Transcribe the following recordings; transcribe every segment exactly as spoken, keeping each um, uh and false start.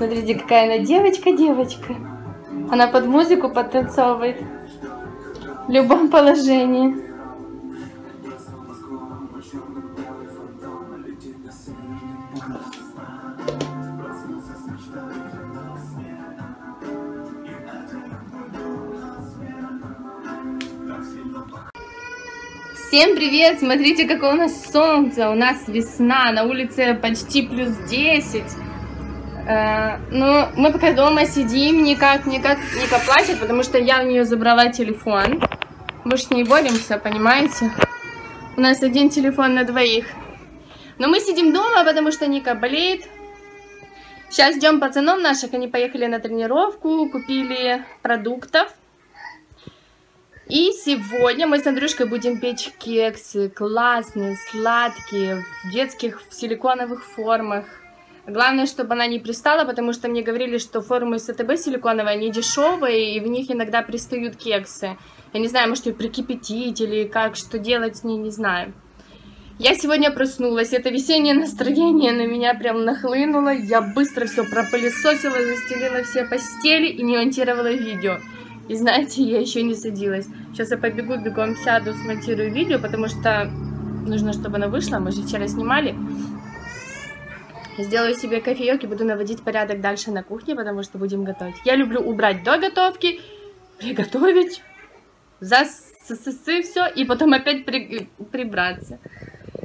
Смотрите, какая она девочка-девочка. Она под музыку подтанцовывает в любом положении. Всем привет! Смотрите, какое у нас солнце. У нас весна, на улице почти плюс десять. Ну, мы пока дома сидим, никак, никак, Ника плачет, потому что я у нее забрала телефон. Мы же с ней боремся, понимаете? У нас один телефон на двоих. Но мы сидим дома, потому что Ника болеет. Сейчас ждем пацанов наших, они поехали на тренировку, купили продуктов. И сегодня мы с Андрюшкой будем печь кексы, классные, сладкие, в детских, в силиконовых формах. Главное, чтобы она не пристала, потому что мне говорили, что формы с АТБ силиконовые, они дешевые, и в них иногда пристают кексы. Я не знаю, может ее прикипятить или как, что делать с ней, не знаю. Я сегодня проснулась, это весеннее настроение на меня прям нахлынуло. Я быстро все пропылесосила, застелила все постели и не монтировала видео. И знаете, я еще не садилась. Сейчас я побегу, бегом сяду, смонтирую видео, потому что нужно, чтобы она вышла, мы же вчера снимали. Сделаю себе кофеек и буду наводить порядок дальше на кухне, потому что будем готовить. Я люблю убрать до готовки, приготовить, засысы все и потом опять при, прибраться.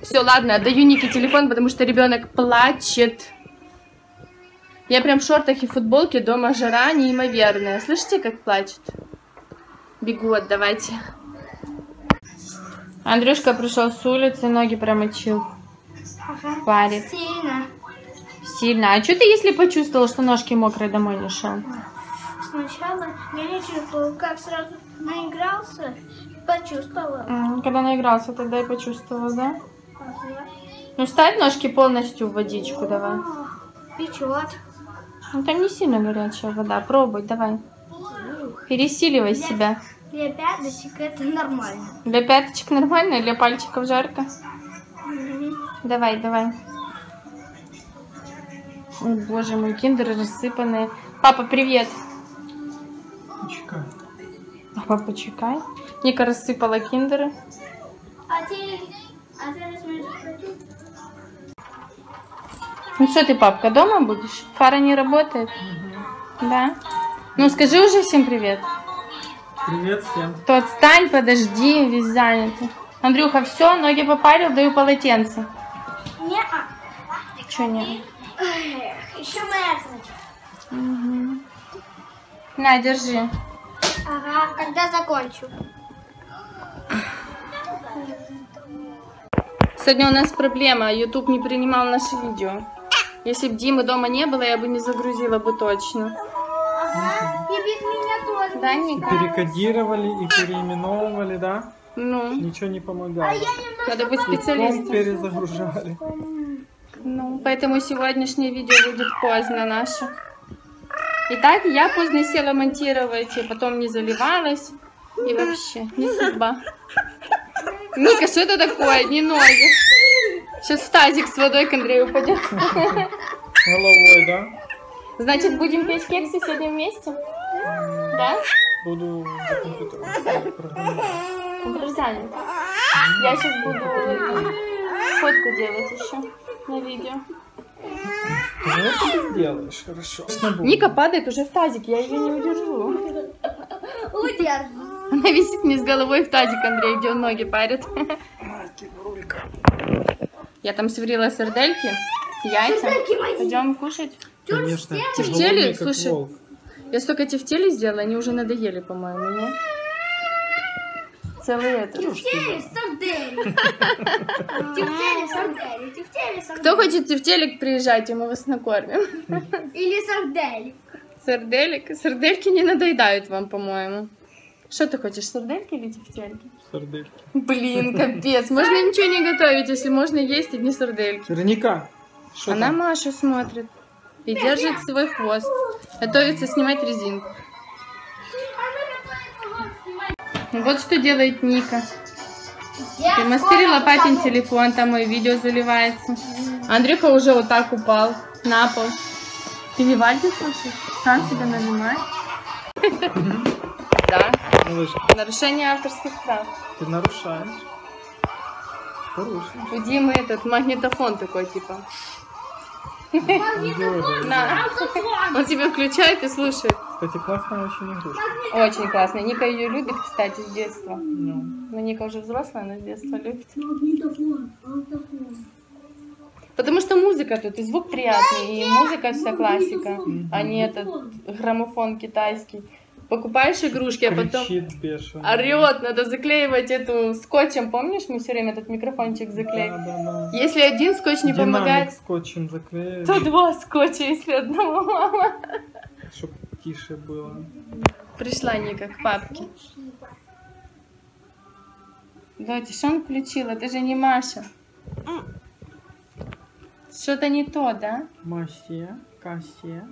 Все, ладно, отдаю Нике телефон, потому что ребенок плачет. Я прям в шортах и футболке, дома жара неимоверная. Слышите, как плачет? Бегу отдавать. Андрюшка пришел с улицы, ноги промочил. Ага. Парит. Сильно. Сильно. А что ты, если почувствовала, что ножки мокрые, домой не шел? Сначала я не чувствовала, как сразу наигрался, почувствовала. Когда наигрался, тогда и почувствовала, да? Ага. Ну, ставь ножки полностью в водичку, давай. Печет. Ну, там не сильно горячая вода. Пробуй, давай. Пересиливай для, себя. Для пяточек это нормально. Для пяточек нормально, для пальчиков жарко? Угу. Давай, давай. О, боже мой, киндеры рассыпанные. Папа, привет. Почекай. Папа, почекай. Ника рассыпала киндеры. А ты, а ты ну что ты, папка, дома будешь? Фара не работает? Угу. Да? Ну скажи уже всем привет. Привет всем. То отстань, подожди, весь занятый. Андрюха, все, ноги попарил, даю полотенце. Не-а. Че не? Еще мерзнуть. Угу. На, держи. Ага, когда закончу. Сегодня у нас проблема, YouTube не принимал наши видео. Если бы Димы дома не было, я бы не загрузила бы точно. Ага, и без меня тоже. Да, Ника? Перекодировали и переименовывали, да? Ну. Ничего не помогало. А я немножко... Надо быть специалистом. Перезагружали. Ну, поэтому сегодняшнее видео будет поздно наше. Итак, я поздно села монтировать, и потом не заливалась. И вообще, не судьба. Ника, что это такое? Не ноги. Сейчас в тазик с водой к Андрею упадет. Головой, да? Значит, будем печь кексы сегодня вместе? Да? Буду за компьютером. Программировать. Я сейчас буду фотку делать еще на видео. Что ты делаешь? Хорошо. Ника падает уже в тазик, я ее не удержу. Удержу. Она висит мне с головой в тазик, Андрей, где он ноги парит. Я там сварила сардельки, яйца. Пойдем кушать. Конечно. Тефтели, слушай, я столько тефтелей сделала, они уже надоели, по-моему, нет? целый этот. Тефтели, сардели. Тефтели, сардели. Тефтели, сардели. Кто хочет тефтелик, приезжайте, мы вас накормим. Или сарделик. Сарделик. Сардельки не надоедают вам, по-моему. Что ты хочешь, сардельки или тефтельки? Сардельки. Блин, капец. Можно ничего не готовить, если можно есть одни сардельки. Вероника. Она там? Машу смотрит и держит свой хвост. Готовится снимать резинку. Вот что делает Ника. Я Ты мастери лопатин телефон, там мое видео заливается. Андрюха уже вот так упал на пол. Ты не вальдер слушаешь? Сам себя нажимай. Да. Нарушение авторских прав. Ты нарушаешь. У Димы этот магнитофон такой, типа. Он тебя включает и слушает. Кстати, классная очень игрушка. Очень классная. Ника ее любит, кстати, с детства. Но Ника уже взрослая, она с детства любит. Потому что музыка тут, и звук приятный, и музыка вся классика, а не этот граммофон китайский. Покупаешь игрушки, а потом орет, надо заклеивать эту скотчем. Помнишь, мы все время этот микрофончик заклеим? Да, да, да. Если один скотч не динамик помогает, скотчем заклеиваем, то два скотча, если одного мало. Чтобы тише было. Пришла Ника к папке. Дочь, что он включил? Это же не Маша. Что-то не то, да? Мася, Кася.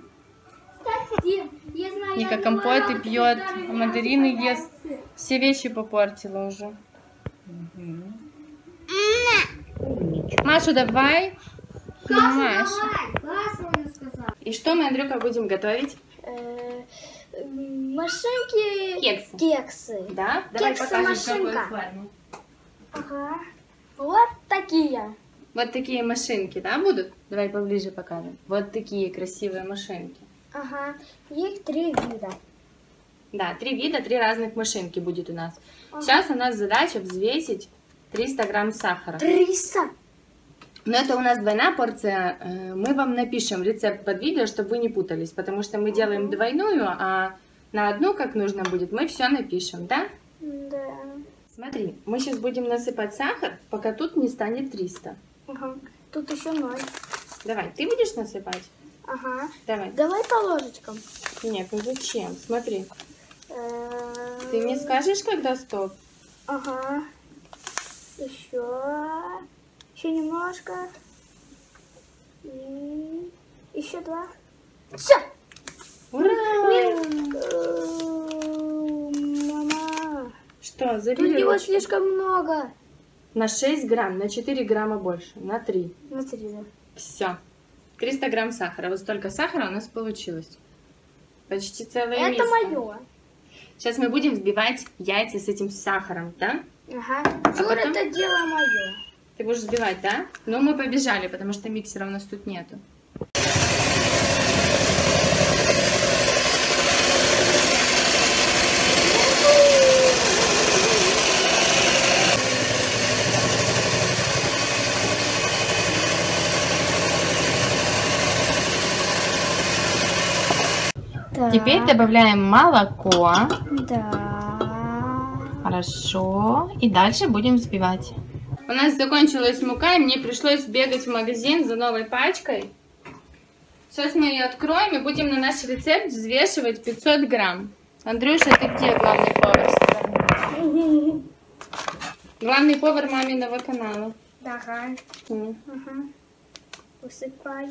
Ника компоты пьет, мандарины ест. Все вещи попортила уже. Угу. Машу, давай. Маша. И что мы, Андрюха, будем готовить? Машинки. Кексы. Кексы. Да? Давай покажем, какой форму. Ага. Вот такие. Вот такие машинки, да, будут? Давай поближе покажем. Вот такие красивые машинки. Ага, их три вида. Да, три вида, три разных машинки будет у нас. Ага. Сейчас у нас задача взвесить триста грамм сахара. триста? Но это у нас двойная порция. Мы вам напишем рецепт под видео, чтобы вы не путались, потому что мы делаем двойную, а на одну, как нужно будет, мы все напишем, да? Да. Смотри, мы сейчас будем насыпать сахар, пока тут не станет триста. Ага, тут еще ноль. Давай, ты будешь насыпать? Ага. Давай. Давай по ложечкам. Нет, ну зачем? Смотри. Эм... Ты мне скажешь, когда стоп? Ага. Еще. Еще немножко. И... еще два. Все. Ура! Мама. Что, забери? Тут его слишком много. На шесть грамм, на четыре грамма больше, на три. На три, да. Все. триста грамм сахара. Вот столько сахара у нас получилось. Почти целое это место. Это мое. Сейчас мы будем взбивать яйца с этим сахаром, да? Ага. А Чур, потом... это дело мое. Ты будешь взбивать, да? Ну, мы побежали, потому что миксера у нас тут нету. Теперь добавляем молоко. Да. Хорошо. И дальше будем взбивать. У нас закончилась мука, и мне пришлось бегать в магазин за новой пачкой. Сейчас мы ее откроем и будем на наш рецепт взвешивать пятьсот грамм. Андрюша, ты где главный повар? Главный повар маминого канала. Ага. Угу. Ага. Усыпай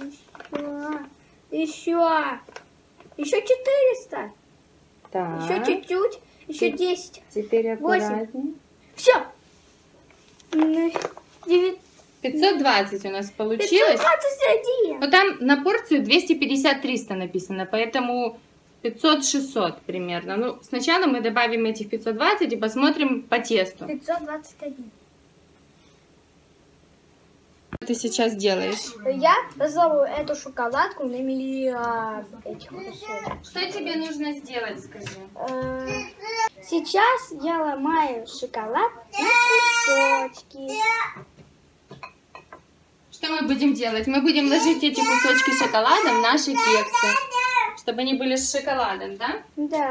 еще. Еще. Еще четыреста. Так. Еще чуть-чуть. Еще десять. Теперь аккуратнее. восемь. Все. девять. пятьсот двадцать у нас получилось. пятьсот двадцать один. Но там на порцию двести пятьдесят триста написано, поэтому пятьсот шестьсот примерно. Ну, сначала мы добавим этих пятьсот двадцать и посмотрим по тесту. пятьсот двадцать один. Что ты сейчас делаешь? Я разорву эту шоколадку на миллиард этих кусочков. Что тебе нужно сделать, скажи? Сейчас я ломаю шоколад на кусочки. Что мы будем делать? Мы будем ложить эти кусочки шоколада в наши кексы, чтобы они были с шоколадом, да? Да.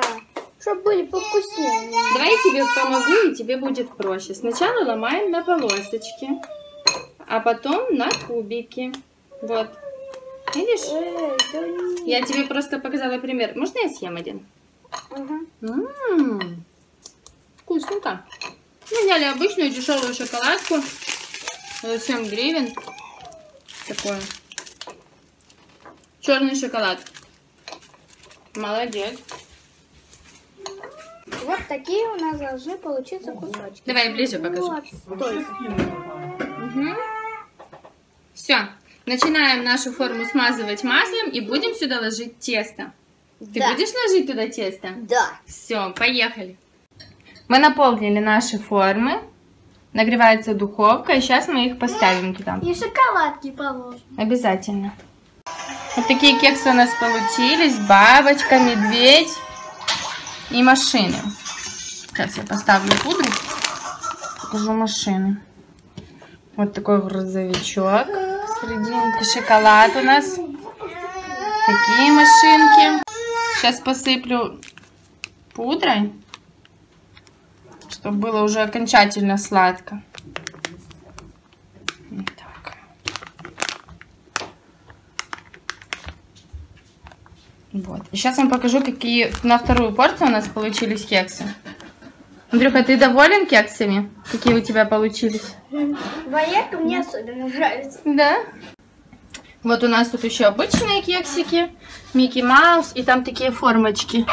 чтобы были повкуснее. Давай я тебе помогу, и тебе будет проще. Сначала ломаем на полосочки, а потом на кубики. Вот. Видишь? Эй, да не... Я тебе просто показала пример. Можно я съем один? Угу. М-м-м. Вкусненько. Мы взяли обычную дешевую шоколадку. семь гривен. Такое. Черный шоколад. Молодец. Вот такие у нас должны получиться кусочки. Давай ближе покажу. Вот. Угу. Все. Начинаем нашу форму смазывать маслом и будем сюда ложить тесто. Ты да. будешь ложить туда тесто? Да. Все, поехали. Мы наполнили наши формы. Нагревается духовка, и сейчас мы их поставим туда. И шоколадки положим. Обязательно. Вот такие кексы у нас получились. Бабочка, медведь и машины. Сейчас я поставлю пудру. Покажу машины. Вот такой грузовичок. Серединка. Шоколад у нас. Такие машинки. Сейчас посыплю пудрой, чтобы было уже окончательно сладко. Так. Вот. И сейчас вам покажу, какие на вторую порцию у нас получились кексы. Андрюха, ты доволен кексами? Какие у тебя получились? Ваерка мне особенно нравится. Да? Вот у нас тут еще обычные кексики, Микки Маус, и там такие формочки.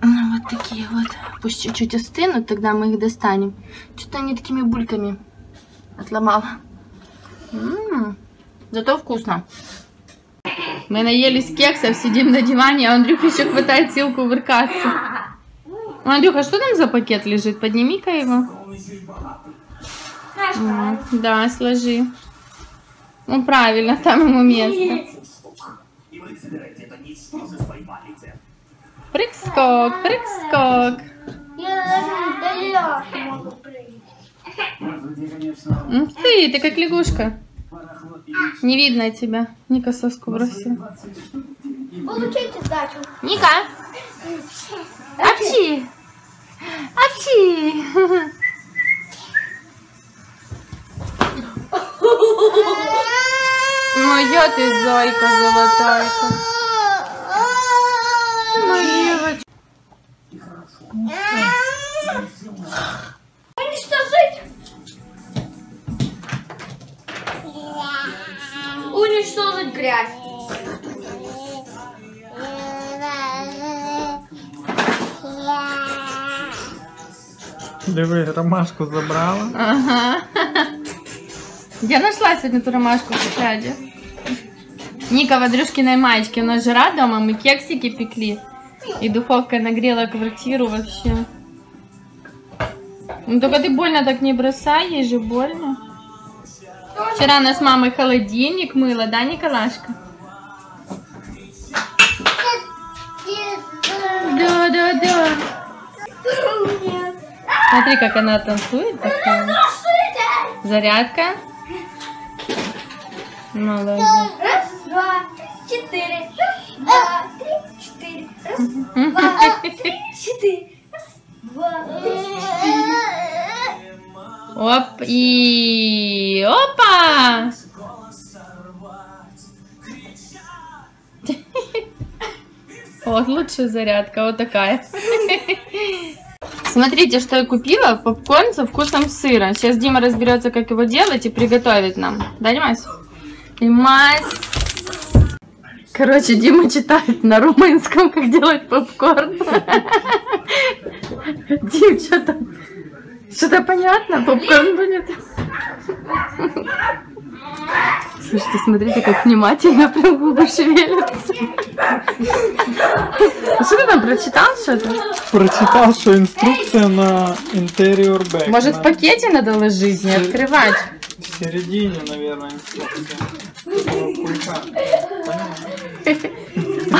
Ну, вот такие вот. Пусть чуть-чуть остынут, тогда мы их достанем. Что-то они такими бульками отломала. М-м-м. Зато вкусно. Мы наелись кексов, сидим на диване, а Андрюха еще хватает сил кувыркаться. Андрюха, что там за пакет лежит? Подними-ка его. А, да, сложи. Ну, правильно, там ему место. Прыг-скок, прыг-скок. Ты, ты как лягушка. Не видно тебя. Ника соску бросил. Получайте сдачу. Ника! Апчи! Апчи! Моя ты зайка золотайка. Моя. Уничтожить! Уничтожить грязь. Давай, ромашку забрала. Ага. Я нашла сегодня эту ромашку в тетради. Ника в Андрюшкиной маечке. У нас жара дома, мы кексики пекли. И духовка нагрела квартиру вообще. Ну только ты больно так не бросай, ей же больно. Вчера нас мамой холодильник мыла, да, Николашка? Да, да, да. Смотри, как она танцует. Такая. Зарядка. Молодец. Раз, два, три, четыре. Раз, два, три, четыре. Раз, два, три, четыре. Раз, два, три, четыре. Оп, и... Опа! Вот лучшая зарядка, вот такая. Смотрите, что я купила. Попкорн со вкусом сыра. Сейчас Дима разберется, как его делать и приготовит нам. Да, Димась? Димась. Короче, Дима читает на румынском, как делать попкорн. Дим, что там? Что-то понятно? Попкорн будет? Слушайте, смотрите, как внимательно прям губы шевелятся. Что ты там прочитал что-то? Прочитал, что инструкция на интерьер бэк. Может, в пакете надо ложить, не открывать? В середине, наверное, инструкция.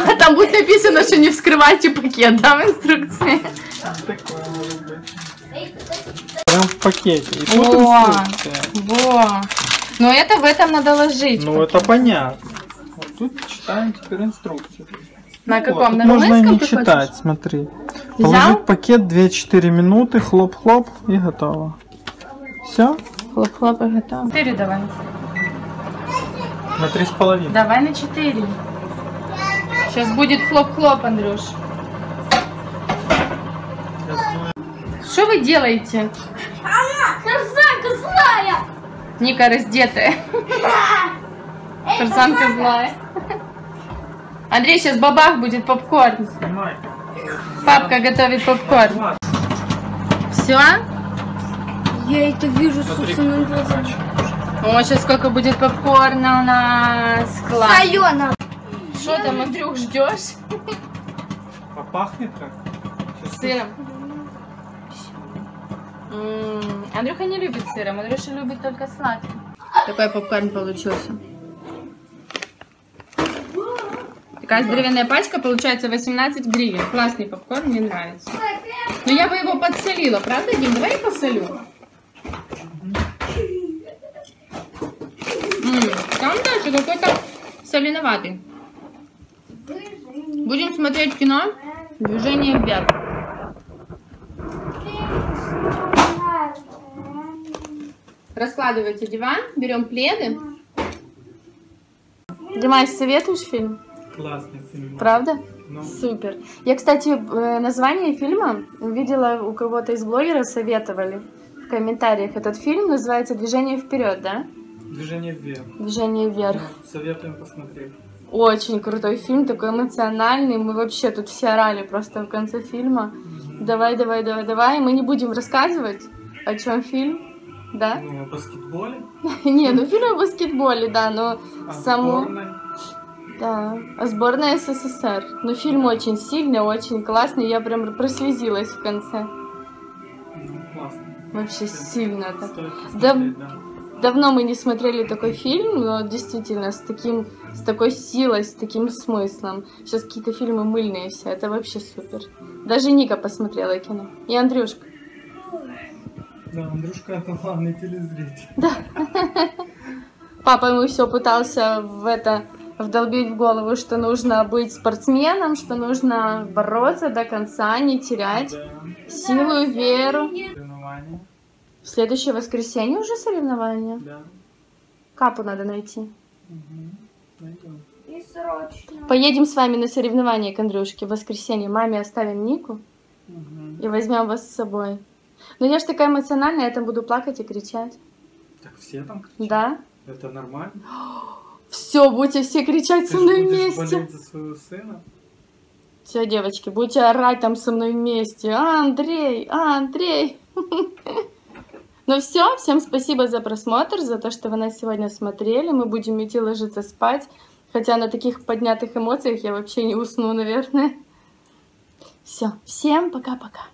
А там будет написано, что не вскрывайте пакет, да, в инструкции? Такое может быть. Прям в пакете. И тут инструкция. Во! Но это в этом надо ложить. Ну, это понятно. Вот тут читаем теперь инструкцию. На каком? На румынском можно не читать, хочешь? Смотри. Положить в пакет две-четыре минуты, хлоп-хлоп и готово. Все? Хлоп-хлоп и готово. четыре давай. На три с половиной. Давай на четыре. Сейчас будет хлоп-хлоп, Андрюш. Что вы делаете? Тарзанка злая! Ника раздетая. Тарзанка злая. Андрей, сейчас бабах будет попкорн. Папка готовит попкорн. Все? Я это вижу собственным глазом. О, сейчас сколько будет попкорна у нас. Класс. Что там, Андрюх, ждешь? Попахнет как? С сыром. М-м, Андрюха не любит сыром, Андрюша любит только сладкий. Такой попкорн получился. Такая здоровенная пачка, получается восемнадцать гривен. Классный попкорн, мне нравится. Но я бы его подсолила, правда, Дим? Давай я посолю. М-м, там даже какой-то соленоватый. Будем смотреть кино «Движение вверх». Раскладывайте диван, берем пледы. Димаш, советуешь фильм? Классный фильм. Правда? Ну. Супер. Я, кстати, название фильма увидела у кого-то из блогеров, советовали в комментариях. Этот фильм называется «Движение вперед», да? «Движение вверх». «Движение вверх». Да, советуем посмотреть. Очень крутой фильм, такой эмоциональный. Мы вообще тут все орали просто в конце фильма. Mm-hmm. Давай, давай, давай, давай. Мы не будем рассказывать, о чем фильм, да? Ну, о баскетболе. Не, ну фильм о баскетболе, да, но а само... Да, о сборной СССР. Но фильм очень сильный, очень классный. Я прям прослезилась в конце. Ну, классно. Вообще это сильно так. Да... да. Давно мы не смотрели такой фильм, но действительно с, таким, с такой силой, с таким смыслом. Сейчас какие-то фильмы мыльные все, это вообще супер. Даже Ника посмотрела кино. И Андрюшка. Да, Андрюшка это главный телезритель. Да. Папа ему все пытался в это вдолбить в голову, что нужно быть спортсменом, что нужно бороться до конца, не терять да. силу и веру. В следующее воскресенье уже соревнования? Да. Капу надо найти. Угу. И срочно. Поедем с вами на соревнования к Андрюшке в воскресенье. Маме оставим Нику угу. и возьмем вас с собой. Но я же такая эмоциональная, я там буду плакать и кричать. Так все там кричат? Да. Это нормально? Все, будете все кричать со мной вместе. Ты же будешь болеть за своего сына? Все, девочки, будете орать там со мной вместе. А, Андрей, а, Андрей. Ну все, всем спасибо за просмотр, за то, что вы нас сегодня смотрели. Мы будем идти ложиться спать, хотя на таких поднятых эмоциях я вообще не усну, наверное. Все, всем пока-пока.